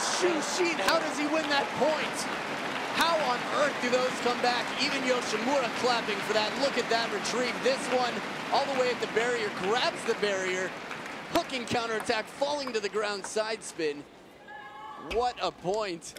It's Xu Xin. How does he win that point? How on earth do those come back? Even Yoshimura clapping for that. Look at that retrieve. This one all the way at the barrier, grabs the barrier, hooking counterattack, falling to the ground, side spin. What a point.